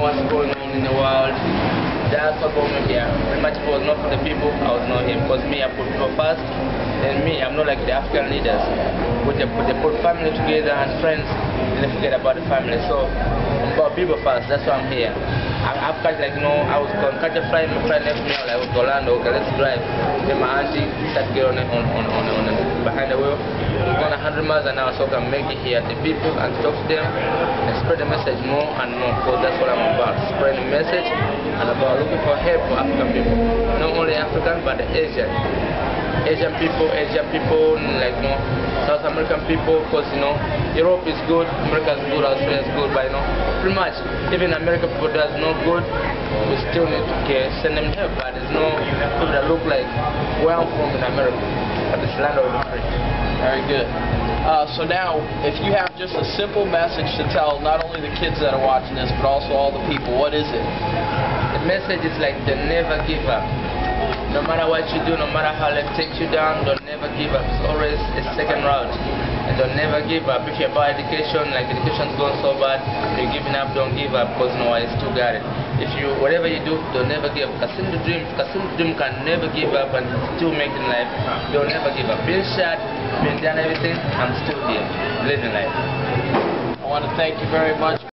what's going on in the world. That's what brought me here. Pretty much if it was not for the people, I would know him. Because me, I put people first. And me, I'm not like the African leaders. They put family together and friends, and they forget about the family. So, about people first, that's why I'm here. I'm African, like, you know, I was going to catch a flight, my friend left me, I was like, Orlando, okay, let's drive. Then my auntie started getting on behind the wheel. We're going 100 miles an hour, so I can make it here to people and talk to them and spread the message more and more, because that's what I'm about, spreading the message and about looking for help for African people. Not only African, but the Asian. Asian people, like, you know, South American people, because, you know, Europe is good, America is good, Australia is good, but, you know, pretty much, even American people does not good, we still need to send them help, but there's no people that look like where I'm from in America, but it's land of the free. Very good. So now, if you have just a simple message to tell not only the kids that are watching this, but also all the people, what is it? The message is like the never give up. No matter what you do, no matter how life takes you down, don't never give up. It's always a second route. And don't never give up. If you're about education, like education's going so bad, you're giving up, don't give up, because no one is too got it. If you, whatever you do, don't never give up. Kasim the dream can never give up and still make in life. Don't never give up. Being shot, being done everything, I'm still here, living life. I want to thank you very much.